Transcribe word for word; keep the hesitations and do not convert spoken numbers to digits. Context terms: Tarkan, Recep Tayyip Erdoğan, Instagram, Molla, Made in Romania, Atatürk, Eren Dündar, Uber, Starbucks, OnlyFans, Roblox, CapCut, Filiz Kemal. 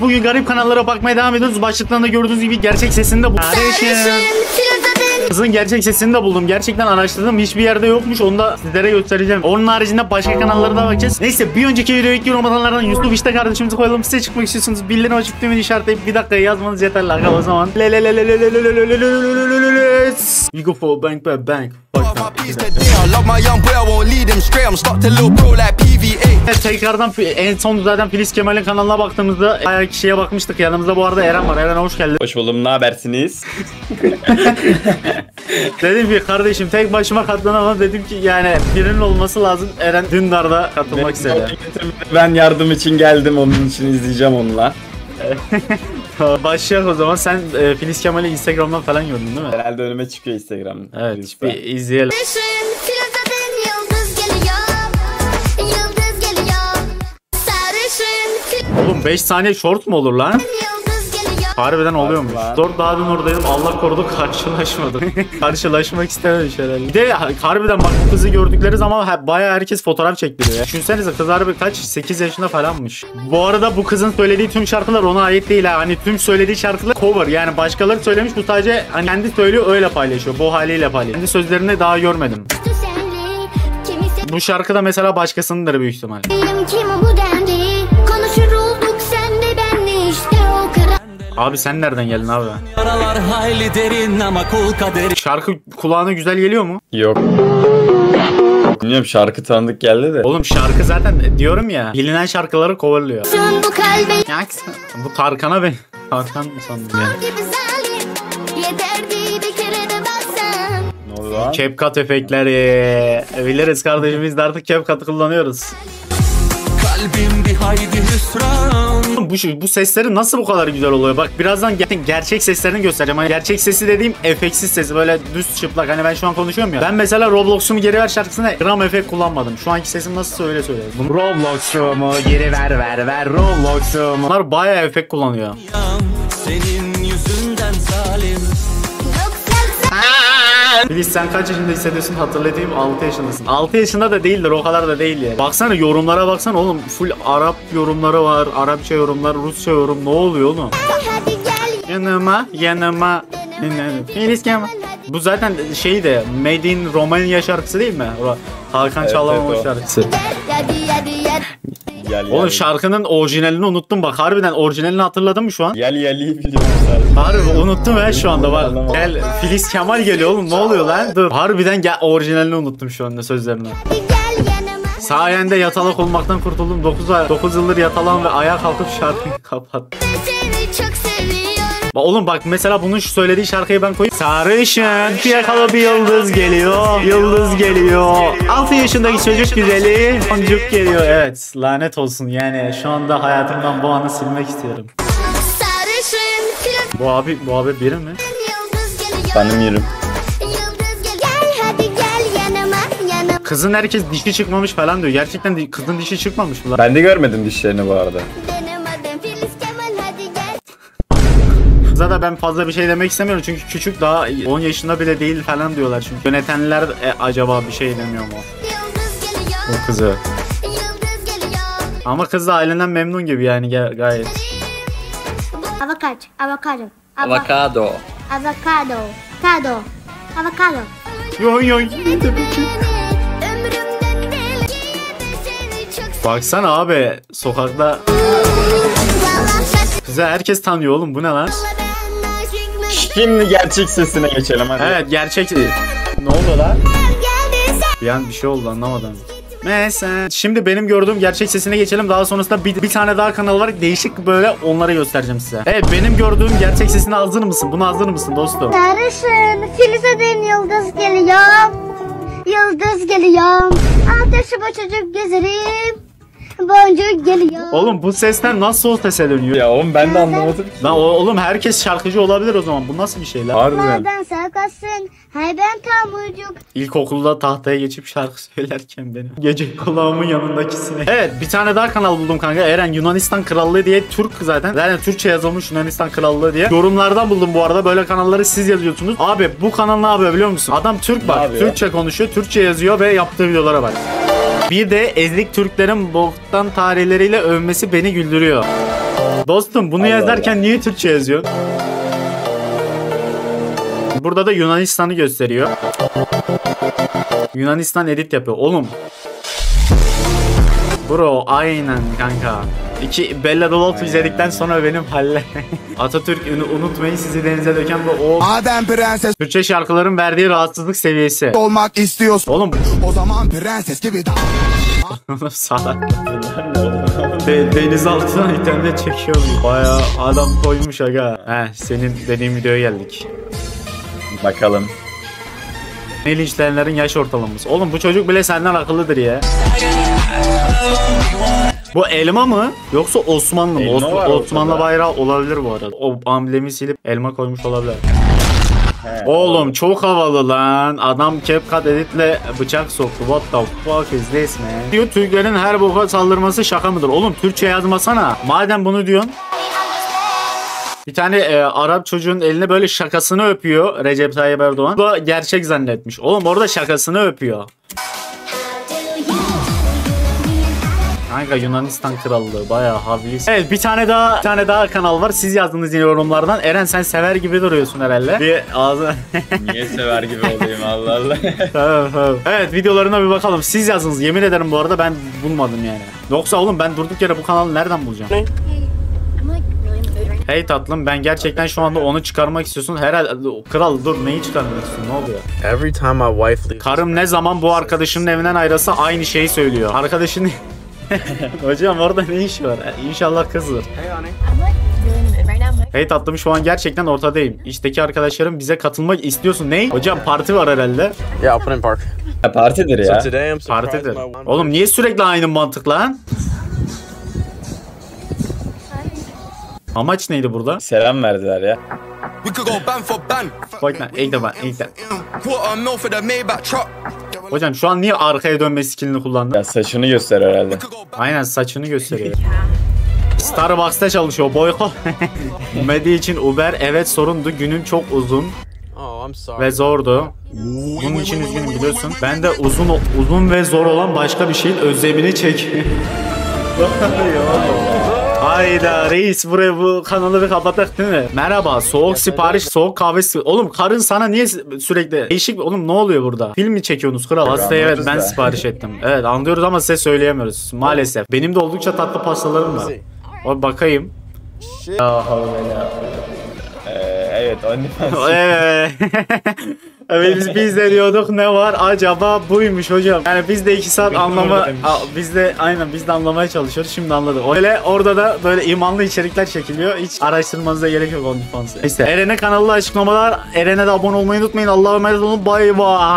Bugün garip kanallara bakmaya devam ediyoruz. Başlıklarında gördüğünüz gibi gerçek sesini de buldum. Kızın gerçek sesini de buldum. Gerçekten araştırdım. Hiçbir yerde yokmuş. Onu da sizlere göstereceğim. Onun haricinde başka kanallara da bakacağız. Neyse, bir önceki videoya ilk yorum atanlardan Yusuf işte kardeşimizi koyalım. Size çıkmak istiyorsunuz. Bildirim açıp tümünü işaretleyip bir dakikaya yazmanız yeterli. Aga o zaman. We go for bank by bank. Evet, tekrardan en son zaten Filiz Kemal'in kanalına baktığımızda bayağı kişiye bakmıştık. Yanımızda bu arada Eren var. Eren hoş geldin. Hoş buldum. Ne habersiniz? Dedim ki kardeşim tek başıma katlanamam. Dedim ki yani birinin olması lazım. Eren Dündar da katılmak istedi. Ben yardım için geldim. Onun için izleyeceğim onunla. Başlayalım o zaman. Sen e, Filiz Kemal'i Instagram'dan falan gördün değil mi? Herhalde önüme çıkıyor Instagram'dan. Evet, bir izleyelim. Oğlum beş saniye short mu olur lan? Harbiden oluyormuş. Doğru, daha dün oradaydım. Allah korudu karşılaşmadım. Karşılaşmak istememiş herhalde. Bir de harbiden bak, kızı gördükleri zaman bayağı herkes fotoğraf çektiriyor. Düşünsenize, kız harbi kaç? sekiz yaşında falanmış. Bu arada bu kızın söylediği tüm şarkılar ona ait değil ha. Hani tüm söylediği şarkılar cover. Yani başkaları söylemiş, bu sadece hani kendi söylüyor, öyle paylaşıyor. Bu haliyle paylaşıyor. Kendi sözlerini daha görmedim. Bu şarkı da mesela başkasınındır büyük ihtimalle. Abi sen nereden geldin abi? Şarkı kulağına güzel geliyor mu? Yok. Bilmiyorum, şarkı tanıdık geldi de. Oğlum şarkı zaten diyorum ya, bilinen şarkıları coverlıyor. Bu Tarkan'a ben. Tarkan mı sandım ya? Ne oldu lan? CapCut efektleri. Biliriz kardeşim, biz de artık CapCut kullanıyoruz. Bu, bu sesleri nasıl bu kadar güzel oluyor? Bak birazdan ger gerçek seslerini göstereceğim. Hani gerçek sesi dediğim efeksiz sesi, böyle düz çıplak. Hani ben şu an konuşuyorum ya. Ben mesela Roblox'umu geri ver şarkısına gram efekt kullanmadım. Şu anki sesim nasıl öyle söylüyor. Roblox'umu geri ver ver ver Roblox'umu. Bunlar bayağı efekt kullanıyor. Senin yüzünden zalim. Filiz sen kaç yaşında hissediyorsun? Hatırlatayım, altı yaşındasın. altı yaşında da değildir, o kadar da değil ya. Baksana yorumlara baksana oğlum, full Arap yorumları var, Arapça yorumlar, Rusça yorum, ne oluyor oğlum? Yanıma yanıma Filiz Kemal. Bu zaten şey de Made in Romania şarkısı değil mi? Tarkan evet, Çalamama evet, şarkısı. Yali, oğlum yali. Şarkının orijinalini unuttum bak, harbiden orijinalini hatırladın mı şu an? Yali yali'yi biliyorum sadece. Harbi unuttum ben şu anda bak. Gel Filiz Kemal geliyor oğlum, ne oluyor lan? Dur. Harbiden gel, orijinalini unuttum şu anda sözlerini. Sayende yatalak olmaktan kurtuldum. dokuz yıldır yatalan ve ayağa kalkıp şarkıyı kapattım. Oğlum bak mesela bunun şu söylediği şarkıyı ben koyayım. Sarışın fiyakalı bir yıldız geliyor. Yıldız geliyor. altı yaşındaki çocuk güzeli. Boncuk geliyor. Evet, lanet olsun yani, şu anda hayatımdan bu anı silmek istiyorum. Bu abi, bu abi biri mi? Benim yerim. Kızın herkes dişi çıkmamış falan diyor. Gerçekten kızın dişi çıkmamış mı? Ben de görmedim dişlerini bu arada. Da ben fazla bir şey demek istemiyorum çünkü küçük, daha on yaşında bile değil falan diyorlar çünkü. Yönetenler e, acaba bir şey demiyor mu? O kızı. Ama kız da ailenden memnun gibi yani, gayet. Avokado, avokado. Avokado. Avokado. Avokado. Avokado. Yoy yoy. Baksana abi sokakta. Güzel, herkes tanıyor oğlum, bu ne lan? Şimdi gerçek sesine geçelim hadi. Evet, gerçek. Ne oldu lan? Bir an bir şey oldu, anlamadım. Mesela şimdi benim gördüğüm gerçek sesine geçelim. Daha sonrasında bir, bir tane daha kanal var. Değişik böyle, onları göstereceğim size. Evet, benim gördüğüm gerçek sesine hazır mısın? Buna hazır mısın dostum? Sarışın Filiz'den yıldız geliyor. Yıldız geliyor. Ateşi çocuk gezerim. Boncuk geliyor. Oğlum bu sesler nasıl o sese dönüyor? Ya oğlum ben de anlamadım ki. Lan oğlum herkes şarkıcı olabilir o zaman. Bu nasıl bir şey lan? Harbiden. Ben sarkasın. Hay ben tamburcuk. İlkokulda tahtaya geçip şarkı söylerken benim. Gece kulağımın yanındakisine. Evet, bir tane daha kanal buldum kanka. Eren Yunanistan Krallığı diye, Türk zaten. Zaten Türkçe yazılmış Yunanistan Krallığı diye. Yorumlardan buldum bu arada. Böyle kanalları siz yazıyorsunuz. Abi bu kanal ne yapıyor biliyor musun? Adam Türk bak. Türkçe konuşuyor. Türkçe yazıyor ve yaptığı videolara bak. Bir de ezik Türklerin boktan tarihleriyle övmesi beni güldürüyor. Dostum bunu Allah yazarken Allah. Niye Türkçe yazıyor? Burada da Yunanistan'ı gösteriyor. Yunanistan edit yapıyor. Oğlum. Bro aynen kanka. İki Bella Dolot izledikten sonra benim halle. Atatürk unutmayın sizi denize döken bu o. Adem prenses. Türkçe şarkıların verdiği rahatsızlık seviyesi. Olmak istiyorsun. Oğlum. O zaman prenses gibi daha. Salak. De, deniz altına internet çekiyor. Bayağı adam koymuş aga. Heh, senin dediğin videoya geldik. Bakalım. Linçlenenlerin yaş ortalaması. Oğlum bu çocuk bile senden akıllıdır ya. Bu elma mı? Yoksa Osmanlı mı? Osman, Osmanlı bayrağı olabilir bu arada. O amblemi silip elma koymuş olabilir. He, oğlum o. Çok havalı lan. Adam CapCut editle bıçak soktu. What the fuck is this man? Diyor Türklerin her boka saldırması şaka mıdır? Oğlum Türkçe yazmasana. Madem bunu diyorsun. Bir tane e, Arap çocuğun eline böyle şakasını öpüyor Recep Tayyip Erdoğan. Bu da gerçek zannetmiş. Oğlum orada şakasını öpüyor. Kanka Yunanistan krallığı bayağı havlis. Evet bir tane daha bir tane daha kanal var. Siz yazdığınız yorumlardan. Eren sen sever gibi duruyorsun herhalde. Bir ağzına... Niye sever gibi olayım Allah Allah. Tamam tamam. Evet videolarına bir bakalım. Siz yazdınız. Yemin ederim bu arada ben bulmadım yani. Yoksa oğlum ben durduk yere bu kanalı nereden bulacağım? Ne? Hey tatlım ben gerçekten şu anda onu çıkarmak istiyorsun. Herhalde kral dur neyi çıkarmak istiyorsun ne oluyor? Every time my wife leaves. Karım ne zaman bu arkadaşının evinden ayrılsa aynı şeyi söylüyor. Arkadaşın hocam orada ne iş var? İnşallah kızdır. Hey tatlım şu an gerçekten ortadayım. İçteki arkadaşlarım bize katılmak istiyorsun. Ney? Hocam parti var herhalde. Ya open park. Partidir ya. Partidir. Oğlum niye sürekli aynı mantıkla lan? Amaç neydi burada? Selam verdiler ya. Hocam şu an niye arkaya dönme skillini kullandın? Ya saçını göster herhalde. Aynen saçını gösteriyor. Starbucks'ta çalışıyor boyko. Medi için Uber evet sorundu. Günüm çok uzun. Ve zordu. Bunun için üzgünüm biliyorsun. Ben de uzun uzun ve zor olan başka bir şeyin özlemini çek. Hayda reis buraya bu kanalı bir kapatak değil mi? Merhaba soğuk sipariş soğuk kahve sipariş. Oğlum karın sana niye sürekli değişik oğlum ne oluyor burada? Film mi çekiyorsunuz kral? Hasta evet ben sipariş ettim. Evet anlıyoruz ama size söyleyemiyoruz maalesef. Benim de oldukça tatlı pastalarım var. Abi bakayım. Evet evet. Evet biz, biz de diyorduk ne var acaba buymuş hocam. Yani biz de iki saat anlama biz de aynen biz de anlamaya çalışıyoruz şimdi anladık. Öyle orada da böyle imanlı içerikler çekiliyor. Hiç araştırmanıza gerek yok OnlyFans'ı. İşte Eren'e kanalına açıklamalar. Eren'e de abone olmayı unutmayın. Allah'a emanet olun. Bay bay.